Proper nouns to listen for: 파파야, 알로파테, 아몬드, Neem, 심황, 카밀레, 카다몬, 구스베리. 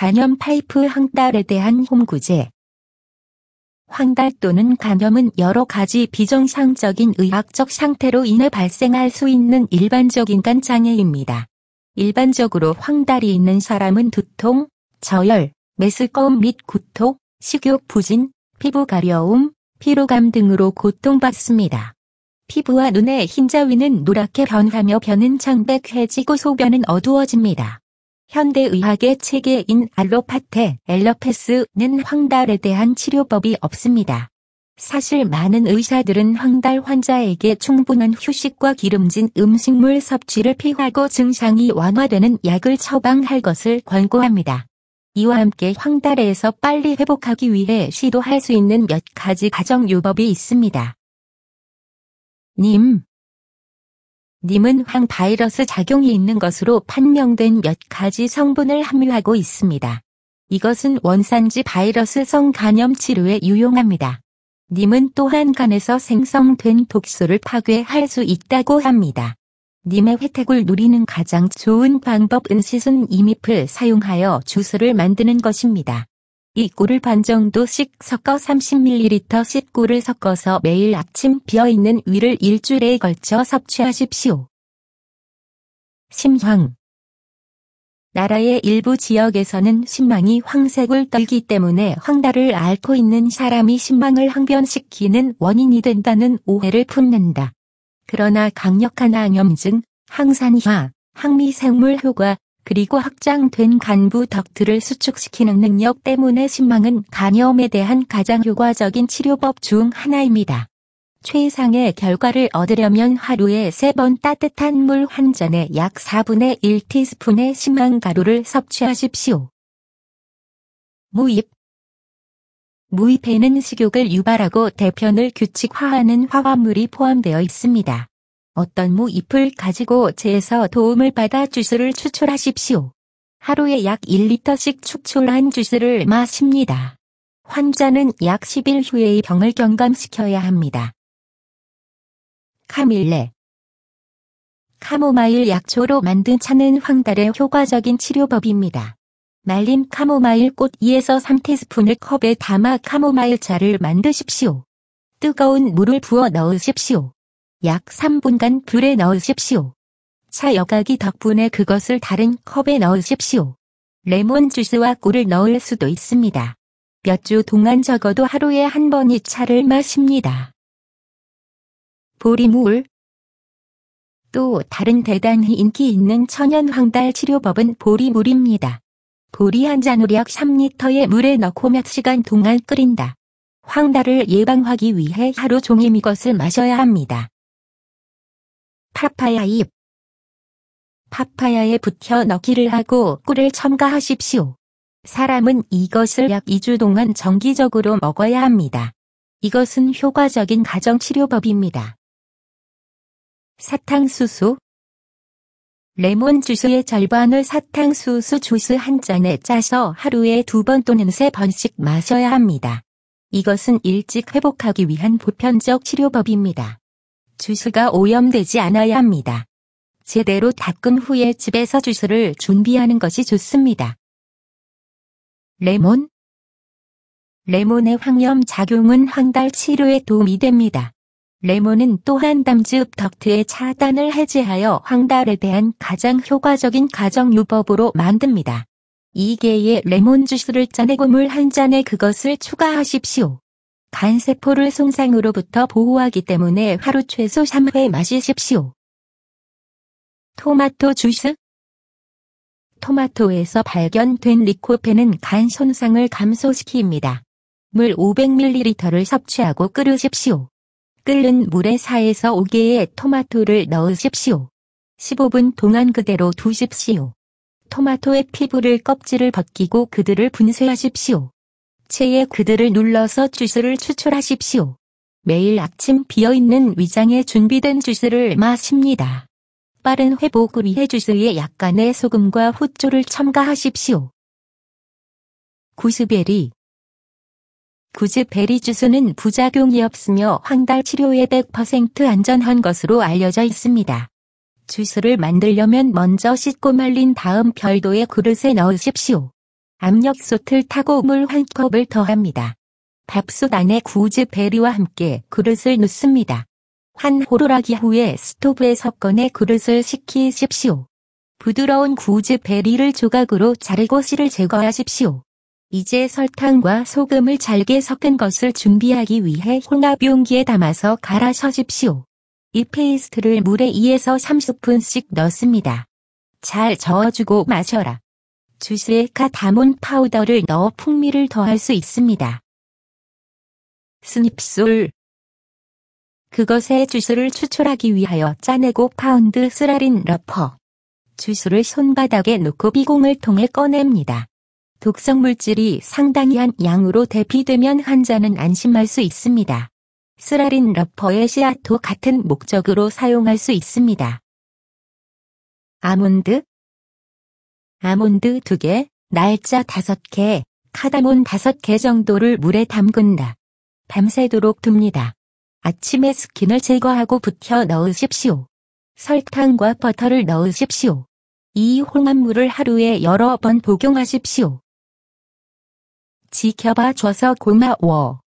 간염 파이프 황달에 대한 홈구제. 황달 또는 간염은 여러 가지 비정상적인 의학적 상태로 인해 발생할 수 있는 일반적인 간 장애입니다. 일반적으로 황달이 있는 사람은 두통, 저열, 메스꺼움 및 구토, 식욕 부진, 피부 가려움, 피로감 등으로 고통받습니다. 피부와 눈의 흰자위는 노랗게 변하며 변은 창백해지고 소변은 어두워집니다. 현대의학의 체계인 알로파테, 엘러페스는 황달에 대한 치료법이 없습니다. 사실 많은 의사들은 황달 환자에게 충분한 휴식과 기름진 음식물 섭취를 피하고 증상이 완화되는 약을 처방할 것을 권고합니다. 이와 함께 황달에서 빨리 회복하기 위해 시도할 수 있는 몇 가지 가정요법이 있습니다. 님. 님은 황 바이러스 작용이 있는 것으로 판명된 몇 가지 성분을 함유하고 있습니다. 이것은 원산지 바이러스성 간염 치료에 유용합니다. 님은 또한 간에서 생성된 독소를 파괴할 수 있다고 합니다. 님의 혜택을 누리는 가장 좋은 방법은 씻은 이잎을 사용하여 주스를 만드는 것입니다. 이 꿀을 반 정도씩 섞어 30ml씩 꿀을 섞어서 매일 아침 비어있는 위를 일주일에 걸쳐 섭취하십시오. 심황. 나라의 일부 지역에서는 심황이 황색을 떨기 때문에 황달을 앓고 있는 사람이 심황을 항변시키는 원인이 된다는 오해를 품는다. 그러나 강력한 항염증, 항산화, 항미생물 효과, 그리고 확장된 간부 덕트를 수축시키는 능력 때문에 심황은 간염에 대한 가장 효과적인 치료법 중 하나입니다. 최상의 결과를 얻으려면 하루에 3번 따뜻한 물 한 잔에 약 4분의 1티스푼의 심황 가루를 섭취하십시오. 무입. 무입에는 식욕을 유발하고 대변을 규칙화하는 화합물이 포함되어 있습니다. 어떤 무잎을 가지고 재에서 도움을 받아 주스를 추출하십시오. 하루에 약 1리터씩 추출한 주스를 마십니다. 환자는 약 10일 후에 병을 경감시켜야 합니다. 카밀레. 카모마일 약초로 만든 차는 황달의 효과적인 치료법입니다. 말린 카모마일 꽃 2에서 3티스푼을 컵에 담아 카모마일 차를 만드십시오. 뜨거운 물을 부어 넣으십시오. 약 3분간 불에 넣으십시오. 차 여각이 덕분에 그것을 다른 컵에 넣으십시오. 레몬 주스와 꿀을 넣을 수도 있습니다. 몇 주 동안 적어도 하루에 한 번 이 차를 마십니다. 보리물. 또 다른 대단히 인기 있는 천연 황달 치료법은 보리물입니다. 보리 한 잔을 약 3리터의 물에 넣고 몇 시간 동안 끓인다. 황달을 예방하기 위해 하루 종일 이것을 마셔야 합니다. 파파야 잎. 파파야에 붙여 넣기를 하고 꿀을 첨가하십시오. 사람은 이것을 약 2주 동안 정기적으로 먹어야 합니다. 이것은 효과적인 가정치료법입니다. 사탕수수. 레몬 주스의 절반을 사탕수수 주스 한 잔에 짜서 하루에 2번 또는 3번씩 마셔야 합니다. 이것은 일찍 회복하기 위한 보편적 치료법입니다. 주스가 오염되지 않아야 합니다. 제대로 닦은 후에 집에서 주스를 준비하는 것이 좋습니다. 레몬. 레몬의 항염 작용은 황달 치료에 도움이 됩니다. 레몬은 또한 담즙 덕트의 차단을 해제하여 황달에 대한 가장 효과적인 가정요법으로 만듭니다. 2개의 레몬 주스를 짜내고 물 한 잔에 그것을 추가하십시오. 간세포를 손상으로부터 보호하기 때문에 하루 최소 3회 마시십시오. 토마토 주스. 토마토에서 발견된 리코펜은 간 손상을 감소시킵니다. 물 500ml를 섭취하고 끓으십시오. 끓는 물에 4에서 5개의 토마토를 넣으십시오. 15분 동안 그대로 두십시오. 토마토의 피부를 껍질을 벗기고 그들을 분쇄하십시오. 체에 그들을 눌러서 주스를 추출하십시오. 매일 아침 비어있는 위장에 준비된 주스를 마십니다. 빠른 회복을 위해 주스에 약간의 소금과 후추를 첨가하십시오. 구스베리. 구스베리 주스는 부작용이 없으며 황달 치료에 100% 안전한 것으로 알려져 있습니다. 주스를 만들려면 먼저 씻고 말린 다음 별도의 그릇에 넣으십시오. 압력솥을 타고 물 한 컵을 더합니다. 밥솥 안에 구스베리와 함께 그릇을 넣습니다. 한 호루라기 후에 스토브에서 꺼내 그릇을 식히십시오. 부드러운 구스베리를 조각으로 자르고 씨를 제거하십시오. 이제 설탕과 소금을 잘게 섞은 것을 준비하기 위해 혼합 용기에 담아서 갈아 셔십시오. 이 페이스트를 물에 2에서 3스푼씩 넣습니다. 잘 저어주고 마셔라. 주스에 카다몬 파우더를 넣어 풍미를 더할 수 있습니다. 스닙솔. 그것에 주스를 추출하기 위하여 짜내고 파운드 쓰라린 러퍼. 주스를 손바닥에 놓고 비공을 통해 꺼냅니다. 독성물질이 상당히 한 양으로 대피되면 환자는 안심할 수 있습니다. 쓰라린 러퍼의 씨앗도 같은 목적으로 사용할 수 있습니다. 아몬드. 아몬드 2개, 날짜 5개, 카다몬 5개 정도를 물에 담근다. 밤새도록 둡니다. 아침에 스킨을 제거하고 붙여 넣으십시오. 설탕과 버터를 넣으십시오. 이 홍합물을 하루에 여러 번 복용하십시오. 지켜봐 줘서 고마워.